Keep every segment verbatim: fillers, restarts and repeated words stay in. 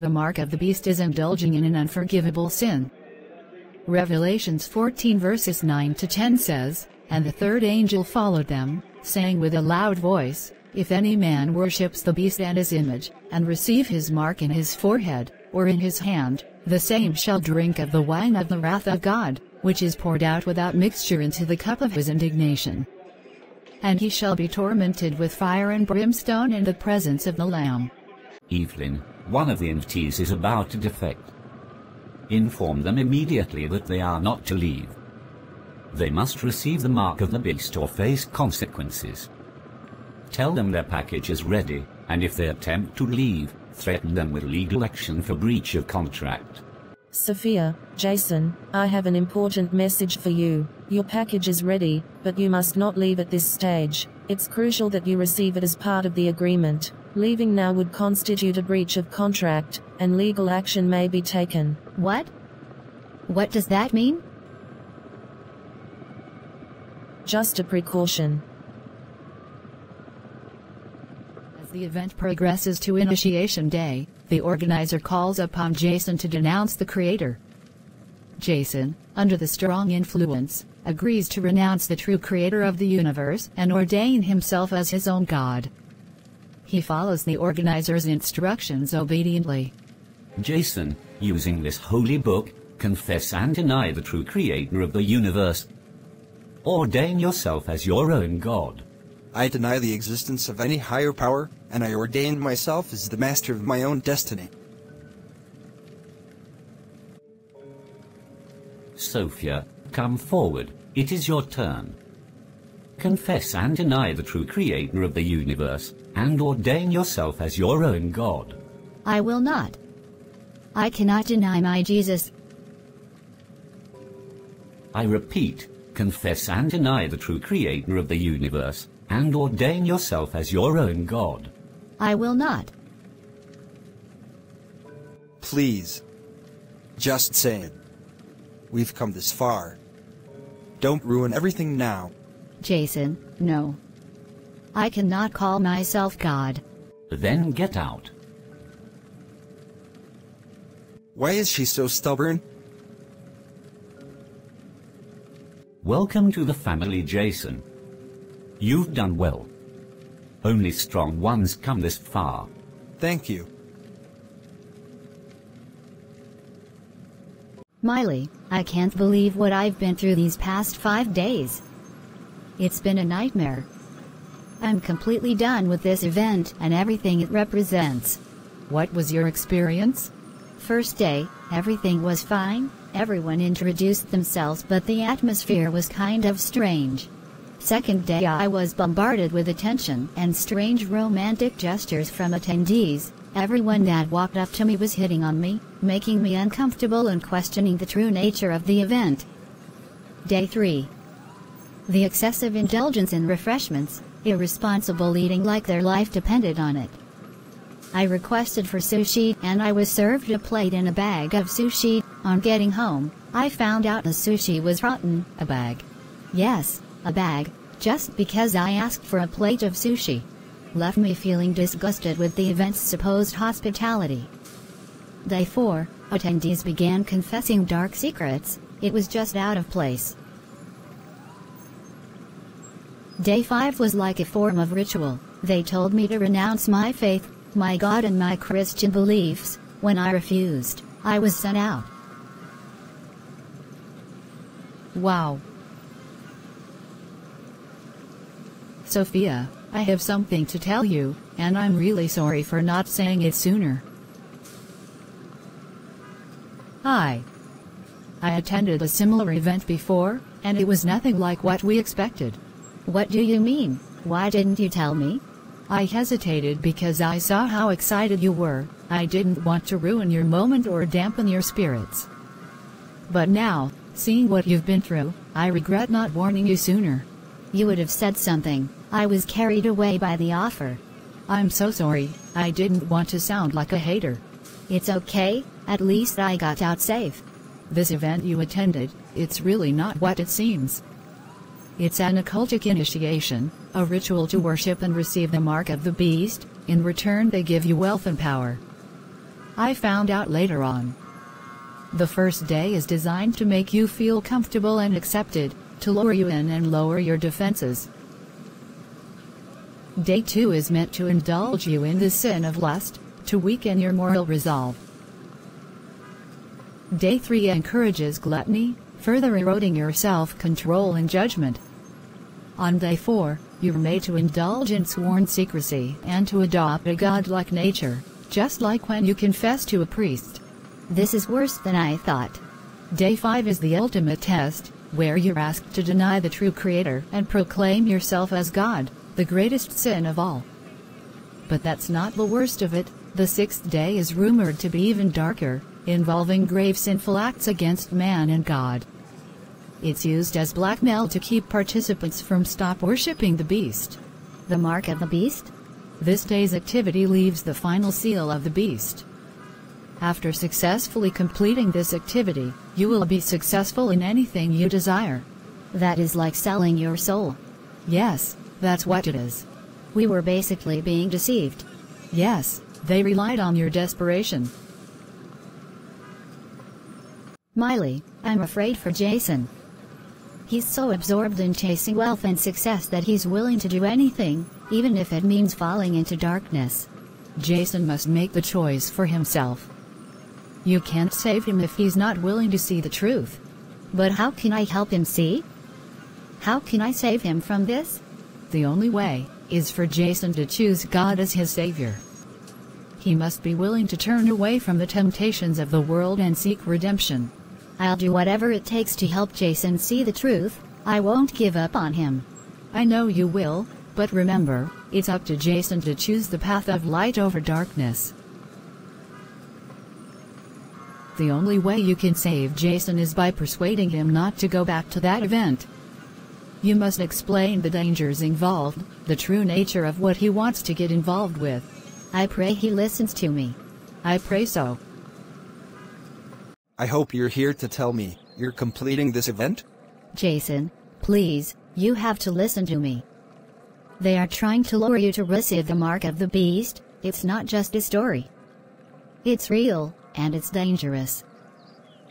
The mark of the beast is indulging in an unforgivable sin. Revelations fourteen verses nine to ten says, "And the third angel followed them, saying with a loud voice, If any man worships the beast and his image, and receive his mark in his forehead, or in his hand, the same shall drink of the wine of the wrath of God, which is poured out without mixture into the cup of his indignation. And he shall be tormented with fire and brimstone in the presence of the Lamb." Evelyn, one of the invitees, is about to defect. Inform them immediately that they are not to leave. They must receive the mark of the beast or face consequences. Tell them their package is ready, and if they attempt to leave, threaten them with legal action for breach of contract. "Sophia, Jason, I have an important message for you. Your package is ready, but you must not leave at this stage. It's crucial that you receive it as part of the agreement. Leaving now would constitute a breach of contract, and legal action may be taken." "What? What does that mean?" "Just a precaution. As the event progresses to Initiation Day, the organizer calls upon Jason to denounce the Creator. Jason, under the strong influence, agrees to renounce the true Creator of the universe and ordain himself as his own God. He follows the organizer's instructions obediently. Jason, using this holy book, confess and deny the true Creator of the universe. Ordain yourself as your own God. "I deny the existence of any higher power, and I ordain myself as the master of my own destiny." "Sophia, come forward, it is your turn. Confess and deny the true Creator of the universe, and ordain yourself as your own God." "I will not. I cannot deny my Jesus." "I repeat, confess and deny the true Creator of the universe, and ordain yourself as your own God." "I will not." "Please, just say it. We've come this far. Don't ruin everything now." "Jason, no. I cannot call myself God." "Then get out." "Why is she so stubborn?" "Welcome to the family, Jason. You've done well. Only strong ones come this far." "Thank you." "Miley, I can't believe what I've been through these past five days. It's been a nightmare. I'm completely done with this event and everything it represents." "What was your experience?" "First day, everything was fine, everyone introduced themselves, but the atmosphere was kind of strange. Second day I was bombarded with attention and strange romantic gestures from attendees. Everyone that walked up to me was hitting on me, making me uncomfortable and questioning the true nature of the event." Day three. The excessive indulgence in refreshments, irresponsible eating like their life depended on it. I requested for sushi and I was served a plate and a bag of sushi. On getting home, I found out the sushi was rotten. A bag. Yes, a bag, just because I asked for a plate of sushi. Left me feeling disgusted with the event's supposed hospitality." Day four, attendees began confessing dark secrets, it was just out of place. Day five was like a form of ritual, they told me to renounce my faith, my God and my Christian beliefs. When I refused, I was sent out." "Wow. Sophia, I have something to tell you, and I'm really sorry for not saying it sooner. Hi. I attended a similar event before, and it was nothing like what we expected." "What do you mean? Why didn't you tell me?" "I hesitated because I saw how excited you were. I didn't want to ruin your moment or dampen your spirits. But now, seeing what you've been through, I regret not warning you sooner." "You would have said something. I was carried away by the offer." "I'm so sorry. I didn't want to sound like a hater." "It's okay. At least I got out safe." "This event you attended, it's really not what it seems. It's an occultic initiation, a ritual to worship and receive the mark of the beast. In return they give you wealth and power. I found out later on. The first day is designed to make you feel comfortable and accepted, to lure you in and lower your defenses. Day two is meant to indulge you in the sin of lust, to weaken your moral resolve. Day three encourages gluttony, further eroding your self-control and judgment. On Day four, you're made to indulge in sworn secrecy and to adopt a godlike nature, just like when you confess to a priest. This is worse than I thought. Day five is the ultimate test, where you're asked to deny the true Creator and proclaim yourself as God, the greatest sin of all. But that's not the worst of it. The sixth day is rumored to be even darker, involving grave sinful acts against man and God. It's used as blackmail to keep participants from stop worshipping the beast. The mark of the beast? This day's activity leaves the final seal of the beast. After successfully completing this activity, you will be successful in anything you desire. That is like selling your soul. Yes, that's what it is. We were basically being deceived. Yes, they relied on your desperation. Miley, I'm afraid for Jason. He's so absorbed in chasing wealth and success that he's willing to do anything, even if it means falling into darkness. Jason must make the choice for himself. You can't save him if he's not willing to see the truth. But how can I help him see? How can I save him from this? The only way is for Jason to choose God as his savior. He must be willing to turn away from the temptations of the world and seek redemption. I'll do whatever it takes to help Jason see the truth. I won't give up on him. I know you will, but remember, it's up to Jason to choose the path of light over darkness. The only way you can save Jason is by persuading him not to go back to that event. You must explain the dangers involved, the true nature of what he wants to get involved with. I pray he listens to me. I pray so. I hope you're here to tell me you're completing this event? Jason, please, you have to listen to me. They are trying to lure you to receive the mark of the beast. It's not just a story. It's real, and it's dangerous.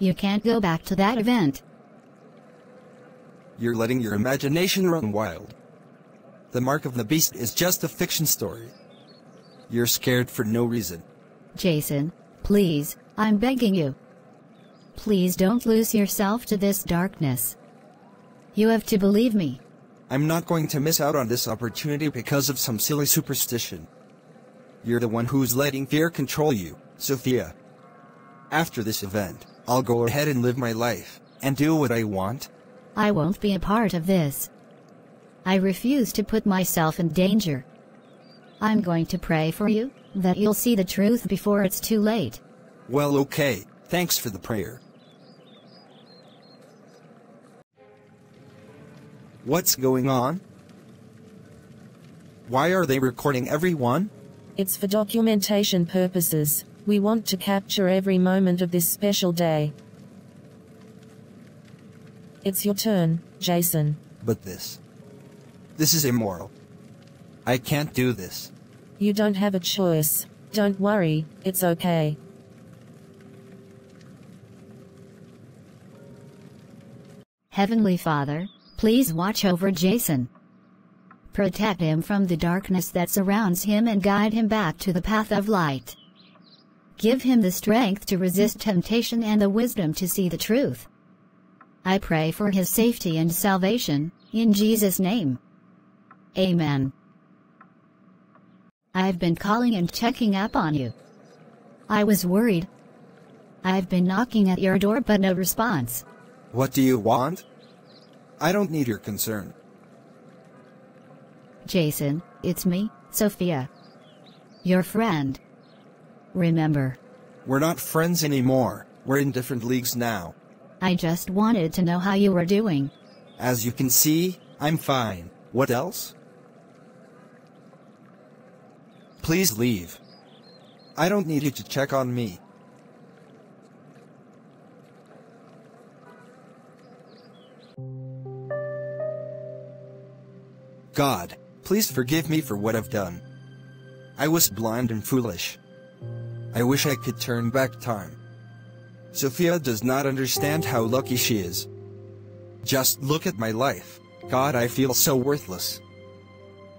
You can't go back to that event. You're letting your imagination run wild. The mark of the beast is just a fiction story. You're scared for no reason. Jason, please, I'm begging you. Please don't lose yourself to this darkness. You have to believe me. I'm not going to miss out on this opportunity because of some silly superstition. You're the one who's letting fear control you, Sophia. After this event, I'll go ahead and live my life, and do what I want. I won't be a part of this. I refuse to put myself in danger. I'm going to pray for you, that you'll see the truth before it's too late. Well, okay, thanks for the prayer. What's going on? Why are they recording everyone? It's for documentation purposes. We want to capture every moment of this special day. It's your turn, Jason. But this... This is immoral. I can't do this. You don't have a choice. Don't worry, it's okay. Heavenly Father, please watch over Jason. Protect him from the darkness that surrounds him and guide him back to the path of light. Give him the strength to resist temptation and the wisdom to see the truth. I pray for his safety and salvation, in Jesus' name. Amen. I've been calling and checking up on you. I was worried. I've been knocking at your door but no response. What do you want? I don't need your concern. Jason, it's me, Sophia. Your friend. Remember. We're not friends anymore. We're in different leagues now. I just wanted to know how you were doing. As you can see, I'm fine. What else? Please leave. I don't need you to check on me. God, please forgive me for what I've done. I was blind and foolish. I wish I could turn back time. Sophia does not understand how lucky she is. Just look at my life. God, I feel so worthless.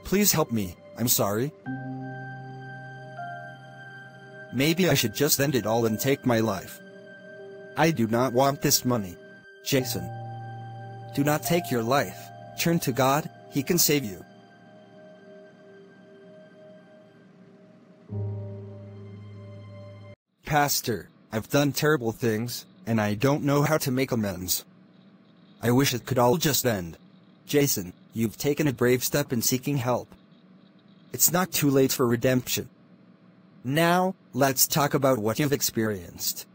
Please help me, I'm sorry. Maybe I should just end it all and take my life. I do not want this money. Jason. Do not take your life. Turn to God, He can save you. Pastor, I've done terrible things, and I don't know how to make amends. I wish it could all just end. Jason, you've taken a brave step in seeking help. It's not too late for redemption. Now, let's talk about what you've experienced.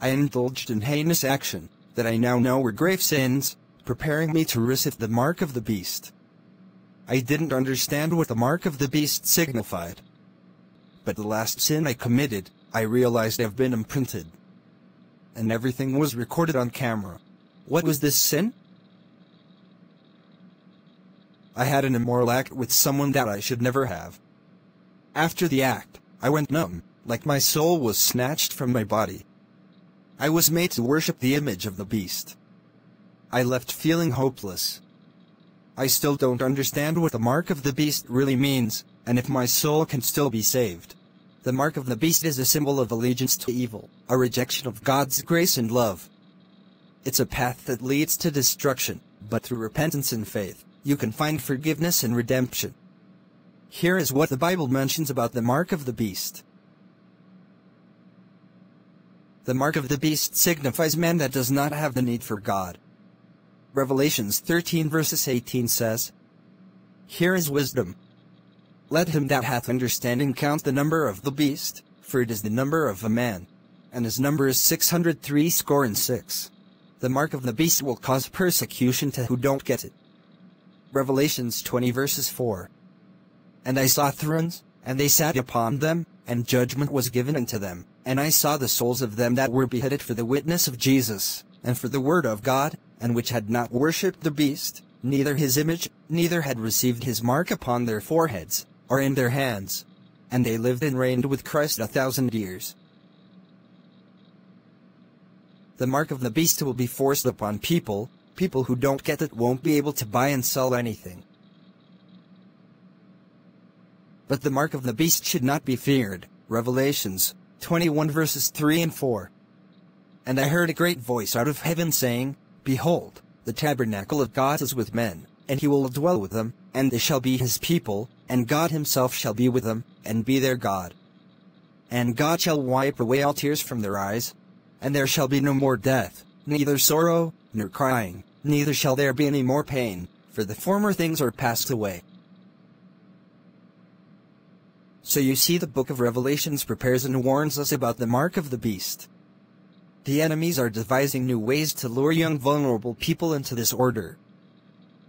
I indulged in heinous action, that I now know were grave sins, preparing me to receive the mark of the beast. I didn't understand what the mark of the beast signified. But the last sin I committed, I realized I've been imprinted. And everything was recorded on camera. What was this sin? I had an immoral act with someone that I should never have. After the act, I went numb, like my soul was snatched from my body. I was made to worship the image of the beast. I left feeling hopeless. I still don't understand what the mark of the beast really means, and if my soul can still be saved. The mark of the beast is a symbol of allegiance to evil, a rejection of God's grace and love. It's a path that leads to destruction, but through repentance and faith, you can find forgiveness and redemption. Here is what the Bible mentions about the mark of the beast. The mark of the beast signifies man that does not have the need for God. Revelations thirteen verses eighteen says, "Here is wisdom. Let him that hath understanding count the number of the beast, for it is the number of a man, and his number is six hundred three score and six." The mark of the beast will cause persecution to who don't get it. Revelations twenty verses four. "And I saw thrones, and they sat upon them, and judgment was given unto them, and I saw the souls of them that were beheaded for the witness of Jesus, and for the word of God, and which had not worshipped the beast, neither his image, neither had received his mark upon their foreheads, or in their hands. And they lived and reigned with Christ a thousand years." The mark of the beast will be forced upon people. People who don't get it won't be able to buy and sell anything. But the mark of the beast should not be feared. Revelations twenty-one verses three and four. "And I heard a great voice out of heaven saying, Behold, the tabernacle of God is with men, and he will dwell with them, and they shall be his people, and God himself shall be with them, and be their God. And God shall wipe away all tears from their eyes, and there shall be no more death, neither sorrow, nor crying, neither shall there be any more pain, for the former things are passed away." So you see, the book of Revelations prepares and warns us about the mark of the beast. The enemies are devising new ways to lure young vulnerable people into this order.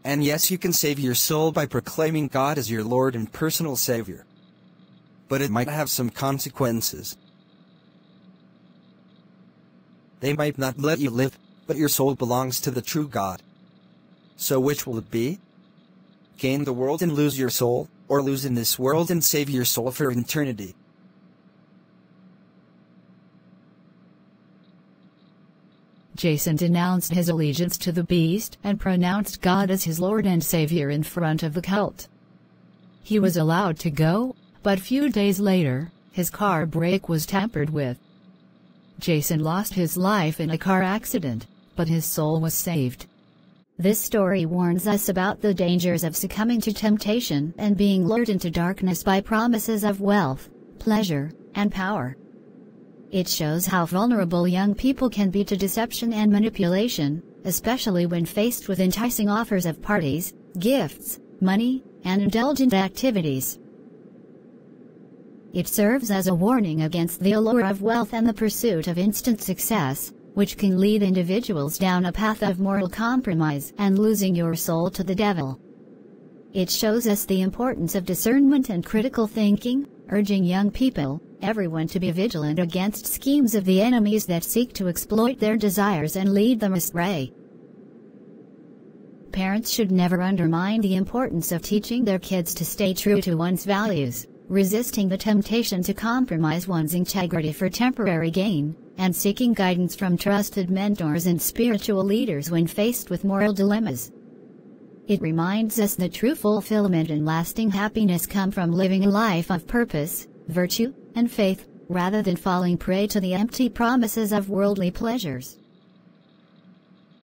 And yes, you can save your soul by proclaiming God as your Lord and personal Savior. But it might have some consequences. They might not let you live, but your soul belongs to the true God. So which will it be? Gain the world and lose your soul, or lose in this world and save your soul for eternity? Jason denounced his allegiance to the beast and pronounced God as his Lord and Savior in front of the cult. He was allowed to go, but few days later, his car brake was tampered with. Jason lost his life in a car accident, but his soul was saved. This story warns us about the dangers of succumbing to temptation and being lured into darkness by promises of wealth, pleasure, and power. It shows how vulnerable young people can be to deception and manipulation, especially when faced with enticing offers of parties, gifts, money, and indulgent activities. It serves as a warning against the allure of wealth and the pursuit of instant success, which can lead individuals down a path of moral compromise and losing your soul to the devil. It shows us the importance of discernment and critical thinking, urging young people, everyone, to be vigilant against schemes of the enemies that seek to exploit their desires and lead them astray. Parents should never undermine the importance of teaching their kids to stay true to one's values, resisting the temptation to compromise one's integrity for temporary gain, and seeking guidance from trusted mentors and spiritual leaders when faced with moral dilemmas. It reminds us that true fulfillment and lasting happiness come from living a life of purpose, virtue, and faith, rather than falling prey to the empty promises of worldly pleasures.